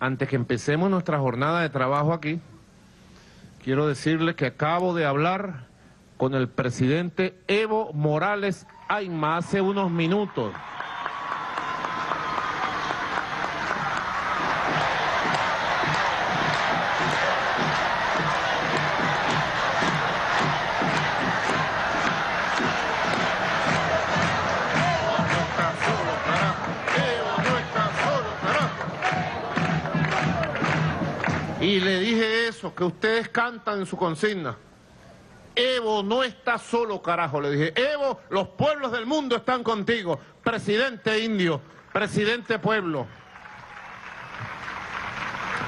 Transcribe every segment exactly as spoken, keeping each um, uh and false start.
Antes que empecemos nuestra jornada de trabajo aquí, quiero decirles que acabo de hablar con el presidente Evo Morales Ayma hace unos minutos. Y le dije eso, que ustedes cantan en su consigna. Evo no está solo, carajo, le dije. Evo, los pueblos del mundo están contigo. Presidente indio, presidente pueblo.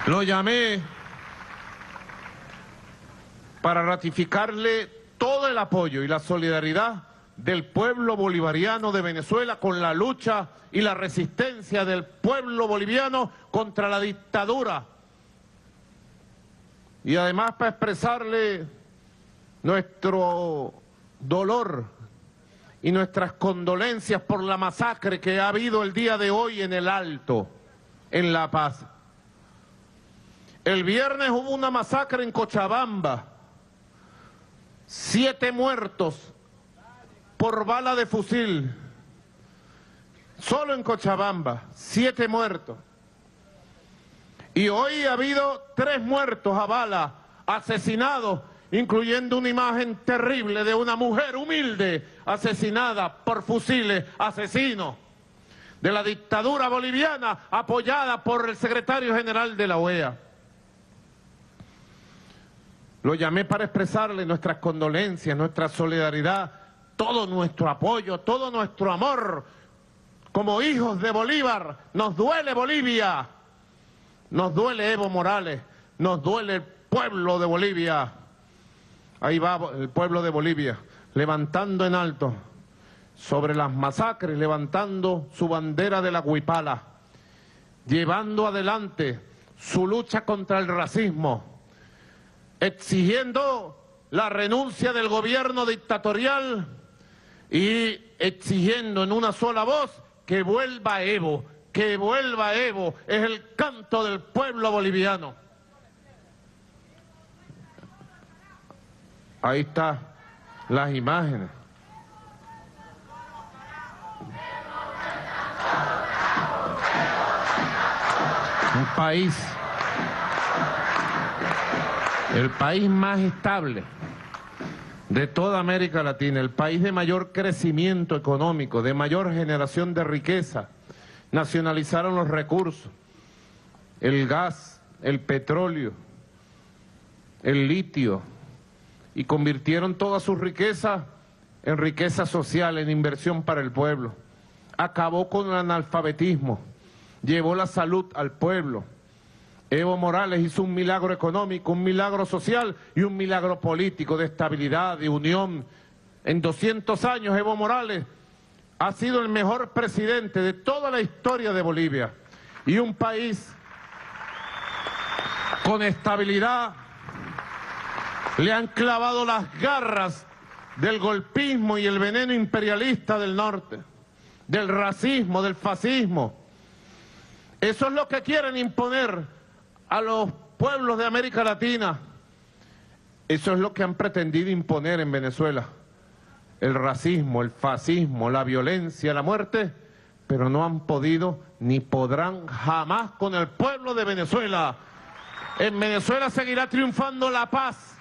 Lo llamé para ratificarle todo el apoyo y la solidaridad del pueblo bolivariano de Venezuela con la lucha y la resistencia del pueblo boliviano contra la dictadura. Y además para expresarle nuestro dolor y nuestras condolencias por la masacre que ha habido el día de hoy en El Alto, en La Paz. El viernes hubo una masacre en Cochabamba, siete muertos por bala de fusil, solo en Cochabamba, siete muertos. Y hoy ha habido tres muertos a bala, asesinados, incluyendo una imagen terrible de una mujer humilde asesinada por fusiles asesinos de la dictadura boliviana apoyada por el secretario general de la O E A. Lo llamé para expresarle nuestras condolencias, nuestra solidaridad, todo nuestro apoyo, todo nuestro amor. Como hijos de Bolívar, nos duele Bolivia. Nos duele Evo Morales, nos duele el pueblo de Bolivia. Ahí va el pueblo de Bolivia, levantando en alto sobre las masacres, levantando su bandera de la wiphala, llevando adelante su lucha contra el racismo, exigiendo la renuncia del gobierno dictatorial y exigiendo en una sola voz que vuelva Evo. Que vuelva Evo, es el canto del pueblo boliviano. Ahí están las imágenes. Un país, el país más estable de toda América Latina, el país de mayor crecimiento económico, de mayor generación de riqueza. Nacionalizaron los recursos, el gas, el petróleo, el litio, y convirtieron toda su riqueza en riqueza social, en inversión para el pueblo. Acabó con el analfabetismo, llevó la salud al pueblo. Evo Morales hizo un milagro económico, un milagro social y un milagro político de estabilidad, de unión. En doscientos años Evo Morales ha sido el mejor presidente de toda la historia de Bolivia, y un país con estabilidad. Le han clavado las garras del golpismo y el veneno imperialista del norte, del racismo, del fascismo. Eso es lo que quieren imponer a los pueblos de América Latina. Eso es lo que han pretendido imponer en Venezuela. El racismo, el fascismo, la violencia, la muerte, pero no han podido ni podrán jamás con el pueblo de Venezuela. En Venezuela seguirá triunfando la paz,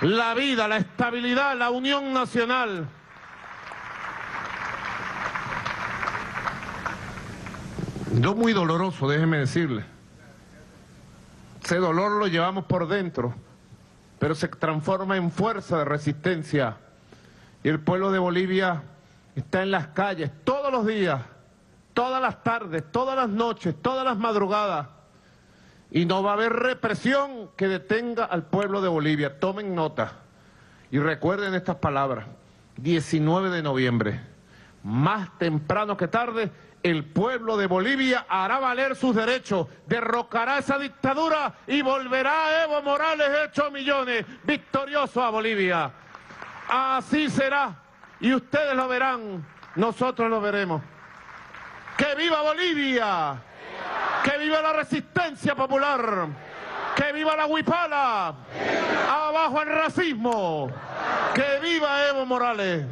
la vida, la estabilidad, la unión nacional. No muy doloroso, déjeme decirle. Ese dolor lo llevamos por dentro, pero se transforma en fuerza de resistencia. Y el pueblo de Bolivia está en las calles todos los días, todas las tardes, todas las noches, todas las madrugadas. Y no va a haber represión que detenga al pueblo de Bolivia. Tomen nota y recuerden estas palabras. diecinueve de noviembre, más temprano que tarde, el pueblo de Bolivia hará valer sus derechos, derrocará esa dictadura y volverá Evo Morales hecho millones, victorioso a Bolivia. Así será, y ustedes lo verán, nosotros lo veremos. ¡Que viva Bolivia! ¡Viva! ¡Que viva la resistencia popular! ¡Que viva la wiphala! ¡Abajo el racismo! ¡Que viva Evo Morales!